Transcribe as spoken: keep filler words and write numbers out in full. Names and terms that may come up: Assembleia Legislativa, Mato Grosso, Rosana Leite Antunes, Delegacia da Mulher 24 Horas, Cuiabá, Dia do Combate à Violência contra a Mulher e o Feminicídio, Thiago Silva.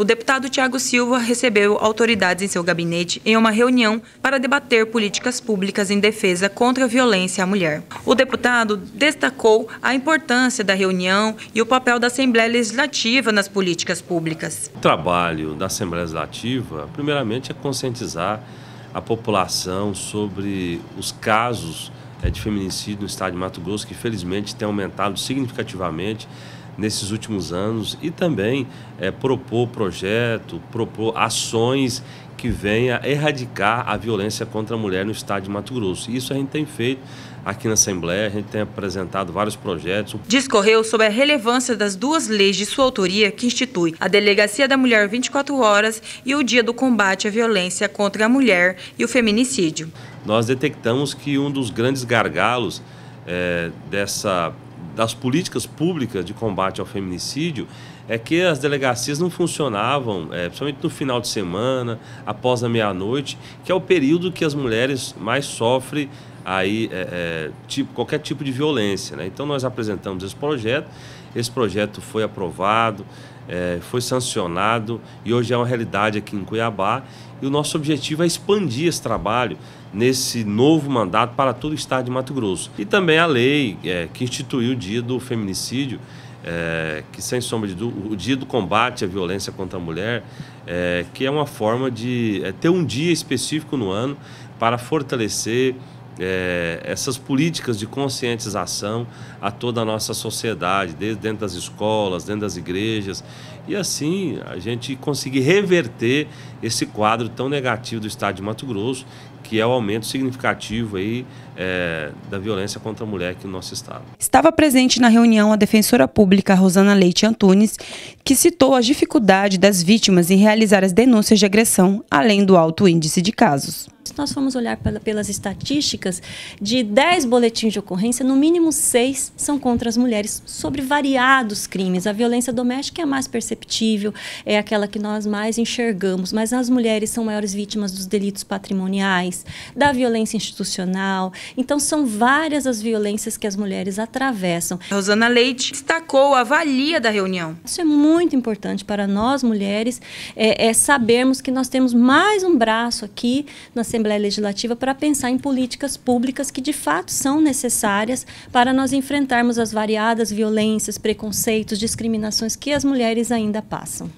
O deputado Thiago Silva recebeu autoridades em seu gabinete em uma reunião para debater políticas públicas em defesa contra a violência à mulher. O deputado destacou a importância da reunião e o papel da Assembleia Legislativa nas políticas públicas. O trabalho da Assembleia Legislativa, primeiramente, é conscientizar a população sobre os casos de feminicídio no estado de Mato Grosso, que felizmente tem aumentado significativamente nesses últimos anos, e também é, propor projeto, propor ações que venha erradicar a violência contra a mulher no estado de Mato Grosso. Isso a gente tem feito aqui na Assembleia, a gente tem apresentado vários projetos. Discorreu sobre a relevância das duas leis de sua autoria que institui a Delegacia da Mulher vinte e quatro horas e o Dia do Combate à Violência contra a Mulher e o Feminicídio. Nós detectamos que um dos grandes gargalos é, dessa das políticas públicas de combate ao feminicídio é que as delegacias não funcionavam, é, principalmente no final de semana, após a meia-noite, que é o período que as mulheres mais sofrem aí, é, é, tipo, qualquer tipo de violência, né? Então nós apresentamos esse projeto, esse projeto foi aprovado, é, foi sancionado e hoje é uma realidade aqui em Cuiabá, e o nosso objetivo é expandir esse trabalho nesse novo mandato para todo o estado de Mato Grosso. E também a lei é, que instituiu o Dia do Feminicídio, é, que sem sombra de dúvida, o Dia do Combate à Violência contra a Mulher, é, que é uma forma de é, ter um dia específico no ano para fortalecer É, essas políticas de conscientização a toda a nossa sociedade, desde dentro das escolas, dentro das igrejas, e assim a gente conseguir reverter esse quadro tão negativo do estado de Mato Grosso, que é o aumento significativo aí, é, da violência contra a mulher aqui no nosso estado. Estava presente na reunião a defensora pública Rosana Leite Antunes, que citou a dificuldade das vítimas em realizar as denúncias de agressão, além do alto índice de casos. Se nós formos olhar pelas estatísticas, de dez boletins de ocorrência, no mínimo seis são contra as mulheres, sobre variados crimes. A violência doméstica é a mais perceptível, é aquela que nós mais enxergamos, mas as mulheres são maiores vítimas dos delitos patrimoniais, da violência institucional. Então são várias as violências que as mulheres atravessam. Rosana Leite destacou a valia da reunião. Isso é muito importante para nós mulheres, é, é sabermos que nós temos mais um braço aqui na Assembleia Legislativa para pensar em políticas públicas que de fato são necessárias para nós enfrentarmos as variadas violências, preconceitos, discriminações que as mulheres ainda passam.